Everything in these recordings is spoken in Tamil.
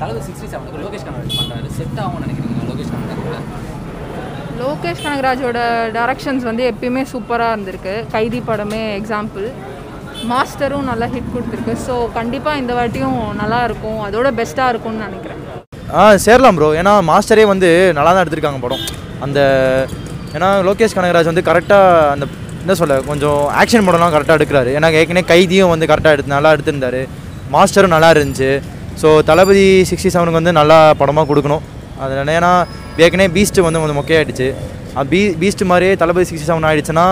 தலது 67 லோகேஷ் கனகராஜ் பண்றாரு. செட் ஆகும் நினைக்கிறீங்க லோகேஷ் கனகராஜோட? லோகேஷ் கனகராஜோட டைரக்ஷன்ஸ் வந்து எப்பயுமே சூப்பராக இருந்திருக்கு. கைதி படமே எக்ஸாம்பிள். மாஸ்டரும் நல்லா ஹிட் கொடுத்துருக்கு. ஸோ கண்டிப்பாக இந்த வாட்டியும் நல்லா இருக்கும், அதோட பெஸ்ட்டாக இருக்கும்னு நினைக்கிறேன். சேரலாம் ப்ரோ, ஏன்னா மாஸ்டரே வந்து நல்லா தான் எடுத்திருக்காங்க படம். அந்த ஏன்னா லோகேஷ் கனகராஜ் வந்து கரெக்டாக அந்த என்ன சொல்ல கொஞ்சம் ஆக்ஷன் படம்லாம் கரெக்டாக எடுக்கிறாரு. ஏன்னா ஏற்கனவே கைதியும் வந்து கரெக்டாக நல்லா எடுத்திருந்தாரு, மாஸ்டரும் நல்லா இருந்துச்சு. ஸோ தளபதி 67 வந்து நல்லா படமாக கொடுக்கணும். அதில் ஏன்னா ஏற்கனவே பீஸ்ட்டு வந்து கொஞ்சம் மொக்கையாகிடுச்சு. பீஸ்ட்டு மாதிரியே தளபதி 67 ஆகிடுச்சுன்னா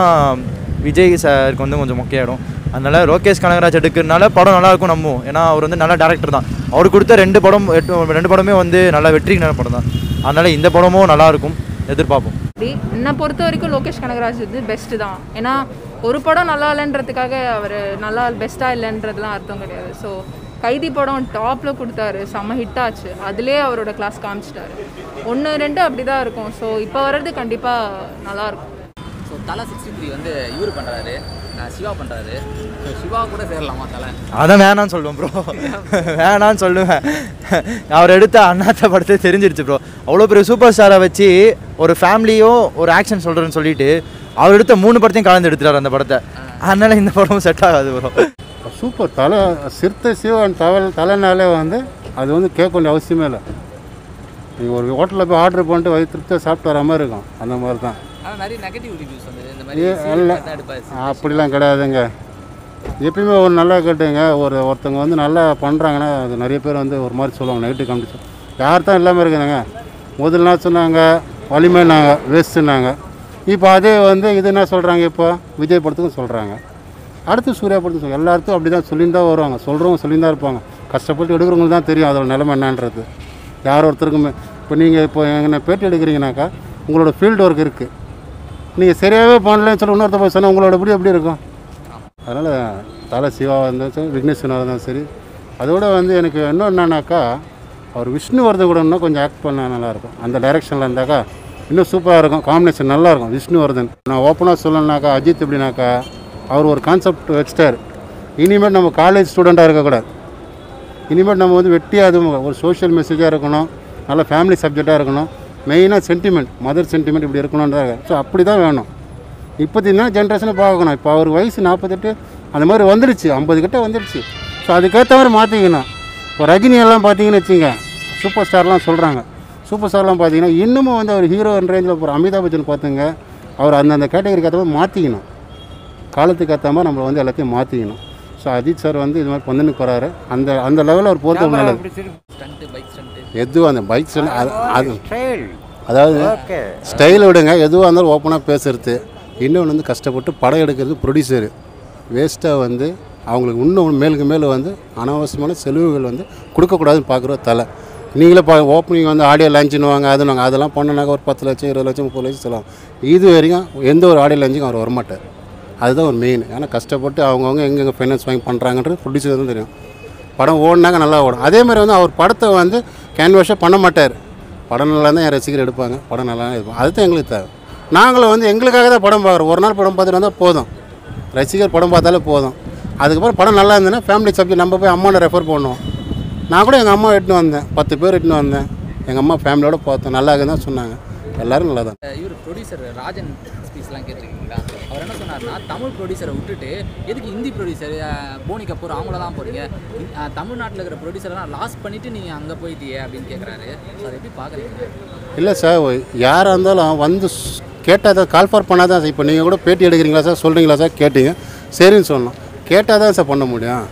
விஜய் சாருக்கு வந்து கொஞ்சம் மொக்கையாகிடும். அதனால் லோகேஷ் கனகராஜ் எடுக்கிறதுனால படம் நல்லாயிருக்கும் நம்பும். ஏன்னா அவர் வந்து நல்ல டேரக்டர் தான். அவர் கொடுத்த ரெண்டு படமே வந்து நல்லா வெற்றிக்கான படம் தான். அதனால் இந்த படமும் நல்லாயிருக்கும், எதிர்பார்ப்போம். என்னை பொறுத்த வரைக்கும் லோகேஷ் கனகராஜ் வந்து பெஸ்ட்டு தான். ஏன்னா ஒரு படம் நல்லா இல்லைன்றதுக்காக அவர் நல்லா பெஸ்ட்டாக இல்லைன்றதுலாம் அர்த்தம் கிடையாது. ஸோ கைதி படம் டாப்பில் கொடுத்தாரு, செம்ம ஹிட்டாச்சு. அதுலேயே அவரோட கிளாஸ் காமிச்சிட்டாரு. 1-2 அப்படி தான் இருக்கும். ஸோ இப்போ வர்றது கண்டிப்பாக நல்லாயிருக்கும். ஸோ தலா 63 வந்து இவர் பண்ணுறாரு, சிவா பண்ணுறாரு. ஸோ சிவா கூட சேரலாமா தலை? அதான் வேணான்னு சொல்லுவேன் ப்ரோ, வேணான்னு சொல்லுவேன். அவர் எடுத்த அண்ணாத்த படத்தை தெரிஞ்சிருச்சு ப்ரோ. அவ்வளோ பெரிய சூப்பர் ஸ்டாரை வச்சு ஒரு ஃபேமிலியும் ஒரு ஆக்ஷன் சொல்கிறேன்னு சொல்லிட்டு அவர் எடுத்த 3 படத்தையும் கலந்து எடுத்துட்டார் அந்த படத்தை. அதனால் இந்த படமும் செட் ஆகாது ப்ரோ. சூப்பர் தலை சிறுத்தை சிவன் தலைனாலே வந்து அது வந்து கேட்க வேண்டிய அவசியமே இல்லை. நீங்கள் ஒரு ஹோட்டலில் போய் ஆர்டர் பண்ணிட்டு வயிறு திருப்தியாக சாப்பிட்டு வர மாதிரி இருக்கும். அந்த மாதிரி தான் அப்படிலாம் கிடையாதுங்க. எப்பயுமே ஒரு நல்லா கேட்டுங்க, ஒருத்தங்க வந்து நல்லா பண்ணுறாங்கன்னா அது நிறைய பேர் வந்து ஒரு மாதிரி சொல்லுவாங்க, நெகட்டிவ் கமெண்ட்ஸ். யார் தான் இல்லாமல் இருக்குதுங்க. முதல்ல சொன்னாங்க வலிமைனாங்க, வேஸ்ட்டுனாங்க. இப்போ அதே வந்து இது என்ன சொல்கிறாங்க, இப்போ விஜய் படத்துக்கும் சொல்கிறாங்க, அடுத்து சூர்யா படத்துக்கும் சொல்லுவாங்க. எல்லாருக்கும் அப்படி தான் சொல்லியிருந்தா வருவாங்க, சொல்கிறவங்க சொல்லியிருந்தா இருப்பாங்க. கஷ்டப்பட்டு எடுக்கிறவங்களுக்கு தான் தெரியும் அதோட நிலைமை என்னான்றது. யார் ஒருத்தருக்குமே இப்போ நீங்கள் இப்போ என்ன பேட்டி எடுக்கிறீங்கனாக்கா உங்களோட ஃபீல்டு ஒர்க் இருக்குது. நீங்கள் சரியாகவே பண்ணலன்னு சொல்லி இன்னொருத்த போய் சொன்னால் உங்களோட எப்படி இருக்கும்? அதனால் தலை சிவாவாக இருந்தாலும் சரி, விக்னேஸ்வனாக இருந்தாலும் சரி. அதோடு வந்து எனக்கு இன்னும் என்னன்னாக்கா அவர் விஷ்ணு வர்தன் கூட இன்னும் கொஞ்சம் ஆக்ட் பண்ணால் நல்லாயிருக்கும். அந்த டைரெக்ஷனில் இருந்தாக்கா இன்னும் சூப்பராக இருக்கும், காம்பினேஷன் நல்லாயிருக்கும். விஷ்ணு வர்தன் நான் ஓப்பனாக சொல்லணுன்னாக்கா அஜித் எப்படின்னாக்கா அவர் ஒரு கான்செப்ட் வச்சுட்டார். இனிமேல் நம்ம காலேஜ் ஸ்டூடெண்ட்டாக இருக்கக்கூடாது. இனிமேல் நம்ம வந்து வெட்டியாக அதுவும் ஒரு சோஷியல் மெசேஜாக இருக்கணும், நல்லா ஃபேமிலி சப்ஜெக்டாக இருக்கணும். மெயினாக சென்டிமெண்ட், மதர் சென்டிமெண்ட் இப்படி இருக்கணுன்றாங்க. ஸோ அப்படி தான் வேணும். இப்போதின்னா ஜென்ரேஷனை பார்க்கணும். இப்போ அவர் வயசு 48 அந்த மாதிரி வந்துடுச்சு, 50 கிட்டே வந்துடுச்சு. ஸோ அதுக்கேற்ற மாதிரி மாற்றிக்கணும். இப்போ ரஜினியெல்லாம் பார்த்தீங்கன்னு வச்சுங்க, சூப்பர் ஸ்டார்லாம் சொல்கிறாங்க. சூப்பர் ஸ்டார்லாம் பார்த்தீங்கன்னா இன்னமும் வந்து அவர் ஹீரோ ரேஞ்சில் போகிற அமிதாப் பச்சன் பார்த்துங்க. அவர் அந்தந்த கேட்டகரிக்கு ஏற்ற மாதிரி மாற்றிக்கணும், காலத்துக்கு ஏற்ற மாதிரி நம்மளை வந்து எல்லாத்தையும் மாற்றிக்கணும். ஸோ அஜித் சார் வந்து இது மாதிரி பந்துன்னு போகிறாரு. அந்த லெவலில் அவர் போகிறது நல்லது. எதுவும் அந்த பைக் ஸ்டைல் அது அதாவது ஸ்டைல் விடுங்க, எதுவாக இருந்தாலும் ஓப்பனாக பேசுகிறது. இன்னொன்று வந்து கஷ்டப்பட்டு படம் எடுக்கிறது ப்ரொடியூசரு. வேஸ்ட்டாக வந்து அவங்களுக்கு இன்னும் மேலுக்கு மேலே வந்து அனாவசியமான செலவுகள் வந்து கொடுக்கக்கூடாதுன்னு பார்க்குற தலை. நீங்களே ஓப்பனிங் வந்து ஆடியோ லான்ச்சுன்னுவாங்க, அதுனாங்க அதெல்லாம் பண்ணனாக்கா ஒரு 10 லட்சம், 20 லட்சம், 30 லட்சம் செலவாகும். இது வரைக்கும் எந்த ஒரு ஆடியோ லான்ச்சுக்கும் அவர் வரமாட்டார். அதுதான் ஒரு மெயின். ஏன்னா கஷ்டப்பட்டு அவங்கவுங்க எங்கெங்கே ஃபைனான்ஸ் வாங்கி பண்ணுறாங்கன்றது ப்ரொடியூசர் தான் தெரியும். படம் ஓடினாங்க நல்லா ஓடும். அதேமாதிரி வந்து அவர் படத்தை வந்து கேன்வாஷாக பண்ண மாட்டார். படம் நல்லா தான் என் ரசிகர் எடுப்பாங்க, படம் நல்லா தான் எடுப்பாங்க. அதுதான் எங்களுக்கு தேவை. நாங்களும் வந்து எங்களுக்காக தான் படம் பார்க்குறோம். ஒரு நாள் படம் பார்த்துட்டு வந்தால் போதும், ரசிகர் படம் பார்த்தாலே போதும். அதுக்கப்புறம் படம் நல்லா இருந்ததுன்னா ஃபேமிலி சப்ஜெக்ட் நம்ம போய் அம்மாவோட ரெஃபர் பண்ணுவோம். நான் கூட எங்கள் அம்மா எட்டுன்னு வந்தேன், 10 பேர் எட்டுன்னு வந்தேன். எங்கள் அம்மா ஃபேமிலியோடு பார்த்தோம், நல்லா இருக்குன்னு தான் சொன்னாங்க. எல்லோரும் நல்லா தான். இவர் ப்ரொடியூசர் ராஜன் ஸ்பீச்லாம் கேட்டிருக்கீங்களா? அவர் என்ன சொன்னார்னா, தமிழ் ப்ரொடியூசரை விட்டுட்டு எதுக்கு ஹிந்தி ப்ரொடியூசர் போனி கபூர் அவங்கள தான் போகிறீங்க, தமிழ்நாட்டில் இருக்கிற ப்ரொடியூசரெலாம் லாஸ் பண்ணிவிட்டு நீங்கள் அங்கே போயிட்டீங்க அப்படின்னு கேட்குறாரு. அதை எப்படி பார்க்குறீங்க? இல்லை சார், யாராக இருந்தாலும் வந்து கேட்டால் தான், கால் ஃபார் பண்ணால் தான் சார். இப்போ நீங்கள் கூட பேட்டி எடுக்கிறீங்களா சார், சொல்கிறீங்களா சார், கேட்டீங்க சரின்னு சொன்னோம். கேட்டால் தான் சார் பண்ண முடியும்.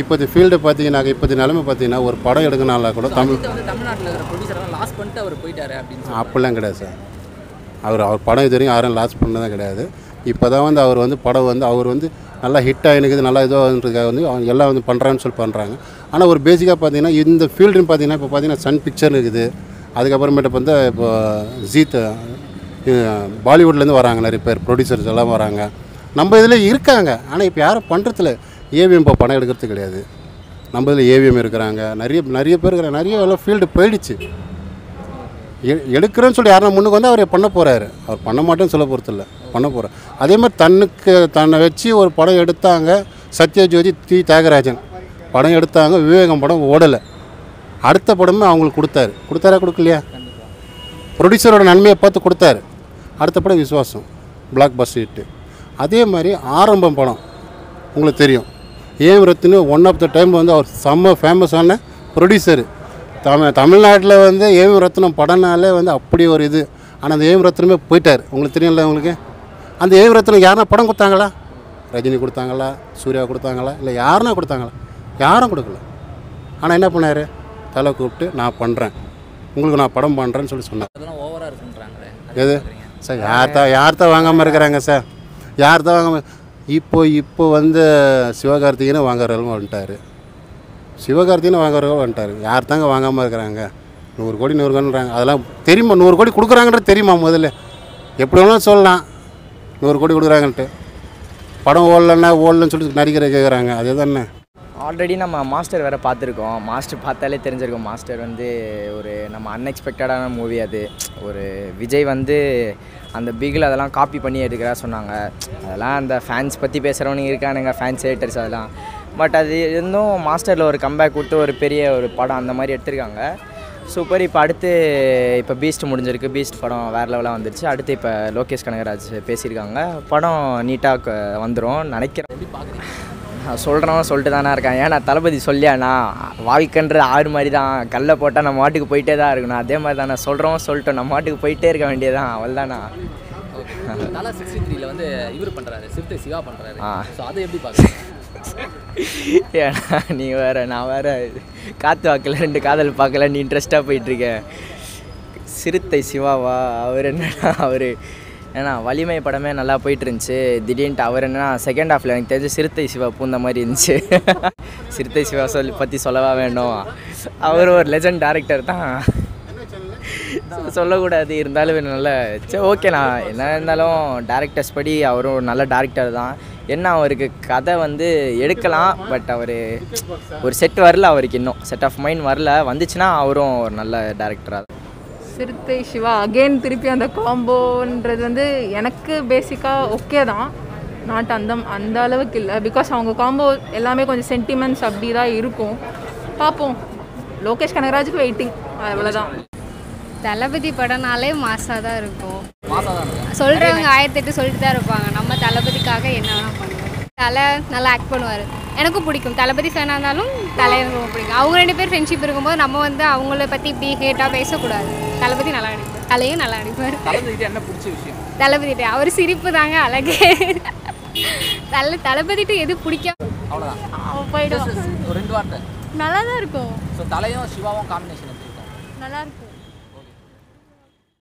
இப்போது ஃபீல்டு பார்த்தீங்கன்னாக்கா, இப்போது நிலைமை பார்த்தீங்கன்னா ஒரு படம் எடுக்கணும்னா கூட தமிழ்நாட்டில் இருக்கிற ப்ரொடியூசரெலாம் லாஸ் பண்ணிட்டு அவர் போயிட்டார் அப்படின்னு அப்படிலாம் கிடையாது சார். அவர் படம் இது வரைக்கும் யாரும் லாஸ் பண்ணதான் கிடையாது. இப்போ தான் வந்து அவர் வந்து படம் வந்து அவர் வந்து நல்லா ஹிட் ஆகிருக்குது, நல்லா இதுவாகிறதுக்காக வந்து அவங்க எல்லாம் வந்து பண்ணுறான்னு சொல்லி பண்ணுறாங்க. ஆனால் ஒரு பேசிக்காக பார்த்தீங்கன்னா இந்த ஃபீல்டுன்னு பார்த்தீங்கன்னா இப்போ பார்த்தீங்கன்னா சன் பிக்சர் இருக்குது. அதுக்கப்புறமேட்டு பார்த்தா இப்போ ஜீத் பாலிவுட்லேருந்து வராங்க, நிறைய பேர் ப்ரொடியூசர்ஸ் எல்லாம் வராங்க. நம்ம இதில் இருக்காங்க, ஆனால் இப்போ யாரும் பண்ணுறதில்ல. ஏவிஎம் இப்போ படம் எடுக்கிறது கிடையாது. நம்ம இதில் ஏவிஎம் இருக்கிறாங்க, நிறைய பேர் இருக்கிறாங்க. நிறைய எல்லாம் ஃபீல்டு போயிடுச்சு. எடுக்கிறேன்னு சொல்லி யாரும் முன்னுக்கு வந்து அவர் பண்ண போகிறாரு. அவர் பண்ண மாட்டேன்னு சொல்ல போகிறதில்ல, பண்ண போகிறார். அதே மாதிரி தன்னை வச்சு ஒரு படம் எடுத்தாங்க சத்யஜோதி டி தியாகராஜன் படம் எடுத்தாங்க. விவேகம் படம் ஓடலை, அடுத்த படமும் அவங்களுக்கு கொடுத்தாரு. கொடுத்தாரா கொடுக்கலையா? ப்ரொடியூசரோட நன்மையை பார்த்து கொடுத்தாரு. அடுத்த படம் விசுவாசம் பிளாக் பஸ்டர் ஹிட்டு. அதே மாதிரி ஆரம்பம் படம் உங்களுக்கு தெரியும், AV. Rathnam one of the time வந்து அவர் செம்ம ஃபேமஸான ப்ரொடியூசரு. தமிழ்நாட்டில் வந்து ஏ.வி. ரத்னம் படம்னாலே வந்து அப்படி ஒரு இது. ஆனால் அந்த ஏ.வி. ரத்னமே போயிட்டார். உங்களுக்கு தெரியும்ல, உங்களுக்கு அந்த ஏ.வி. ரத்னம் யாருன்னா படம் கொடுத்தாங்களா? ரஜினி கொடுத்தாங்களா? சூர்யா கொடுத்தாங்களா? இல்லை யாருன்னா கொடுத்தாங்களா? யாரும் கொடுக்கல. ஆனால் என்ன பண்ணார்? தலை கூப்பிட்டு நான் பண்ணுறேன், உங்களுக்கு நான் படம் பண்ணுறேன்னு சொல்லி சொன்னேன். ஓவராக இருக்குன்றாங்களே எது சார்? யார்தான் வாங்காமல் இருக்கிறாங்க சார், யார்தான் வாங்காமல். இப்போ வந்து சிவகார்த்திகேயனை வாங்குறவங்க வந்துட்டார், சிவகார்த்திகேயனை வாங்குறவங்க வந்துட்டார். யார் தாங்க வாங்காமல் இருக்கிறாங்க? 100 கோடி 100 கோடின்றாங்க. அதெல்லாம் தெரியுமா? 100 கோடி கொடுக்குறாங்கன்றது தெரியுமா? முதல்ல எப்படி வேணாலும் சொல்லலாம் 100 கோடி கொடுக்குறாங்கன்ட்டு. படம் ஓடலன்னு சொல்லிட்டு நடிக்கிற கேட்குறாங்க. அதே தானே ஆல்ரெடி நம்ம மாஸ்டர் வேறு பார்த்துருக்கோம். மாஸ்டர் பார்த்தாலே தெரிஞ்சிருக்கோம், மாஸ்டர் வந்து ஒரு நம்ம அன்எக்ஸ்பெக்டடான மூவி. அது ஒரு விஜய் வந்து அந்த பிகில் அதெல்லாம் காப்பி பண்ணி எடுக்கிறா சொன்னாங்க. அதெல்லாம் அந்த ஃபேன்ஸ் பற்றி பேசுகிறவனுங்க இருக்கானுங்க, ஃபேன்ஸ் ஹேட்டர்ஸ் அதெல்லாம். பட் அது இன்னும் மாஸ்டரில் ஒரு கம்பேக் கொடுத்து ஒரு பெரிய ஒரு படம் அந்த மாதிரி எடுத்திருக்காங்க. சூப்பர். இப்போ அடுத்து இப்போ பீஸ்ட் முடிஞ்சிருக்கு, பீஸ்ட் படம் வேறு லெவலாக வந்துருச்சு. அடுத்து இப்போ லோகேஷ் கனகராஜ் பேசியிருக்காங்க, படம் நீட்டாக வந்துடும் நினைக்கிறேன். நான் சொல்கிறவன் சொல்லிட்டு தானே இருக்கேன். ஏன்னா தளபதி சொல்லியாண்ணா, வாழ்க்கைன்றது ஆறு மாதிரி தான், கல்லை போட்டால் நம்ம மாட்டுக்கு போயிட்டே தான் இருக்கணும். அதே மாதிரி தானே சொல்கிறவன் சொல்லிட்டோம், நம்ம மாட்டுக்கு போயிட்டே இருக்க வேண்டியதான், அவள் தானா. தலா 63ல வந்து இவர் பண்ணுறாரு, சிவத்தை சிவா பண்ணுறாரு. ஸோ அதை எப்படி பார்க்குறேன்? ஏன்னா நீ வேறு நான் வேறு, காற்று வாக்கில் 2 காதல் பார்க்கல, நீ இன்ட்ரெஸ்ட்டாக போயிட்டுருக்கேன். சிறுத்தை சிவாவா அவர்? என்னன்னா அவர் ஏன்னா வலிமை படமே நல்லா போயிட்டுருந்துச்சு, திடீர்னு அவர் என்னன்னா செகண்ட் ஹாஃபில் எனக்கு தெரிஞ்சு சிறுத்தை சிவா பூந்த மாதிரி இருந்துச்சு. சிறுத்தை சிவா பற்றி சொல்லவா வேண்டும்? அவர் ஒரு லெஜண்ட் டேரக்டர் தான், சொல்லக்கூடாது. இருந்தாலும் நல்ல சரி ஓகேண்ணா, என்ன இருந்தாலும் டேரக்டர்ஸ் படி அவரும் நல்ல டேரக்டர் தான். என்ன அவருக்கு கதை வந்து எடுக்கலாம், பட் அவர் ஒரு செட் வரல, அவருக்கு இன்னும் செட் ஆஃப் மைண்ட் வரல. வந்துச்சுன்னா அவரும் ஒரு நல்ல டேரக்டராக. சிறுத்தை சிவா அகெயின் திருப்பி அந்த காம்போன்றது வந்து எனக்கு பேசிக்காக ஓகே தான், நாட் அந்த அளவுக்கு இல்லை. பிகாஸ் அவங்க காம்போ எல்லாமே கொஞ்சம் சென்டிமெண்ட்ஸ் அப்படி தான் இருக்கும். பார்ப்போம், லோகேஷ் கனகராஜுக்கு வெயிட்டிங், அவ்வளோதான். தளபதி படம்னாலே மாசாக தான் இருக்கும். சொல்கிறவங்க 1008 சொல்லிட்டு தான் இருப்பாங்க. நம்ம தளபதிக்காக என்ன வேணால் பண்ணுவோம். தலை நல்லா ஆக்ட் பண்ணுவார், எனக்கும் பிடிக்கும். தளபதி ஃபேனாக இருந்தாலும் தலை எனக்கு ரொம்ப பிடிக்கும். அவங்க 2 பேர் ஃப்ரெண்ட்ஷிப் இருக்கும்போது நம்ம வந்து அவங்கள பற்றி இப்படி ஹேட்டாக பேசக்கூடாது. தளபதி நல்லா நடிப்பார், தலையும் நல்லா நடிப்பார். தளபதிட்டு அவர் சிரிப்பு தாங்க அழகே. தளபதிட்டு எது பிடிக்கும் அவ்வளோதான், நல்லா தான் இருக்கும். நல்லா இருக்கும்.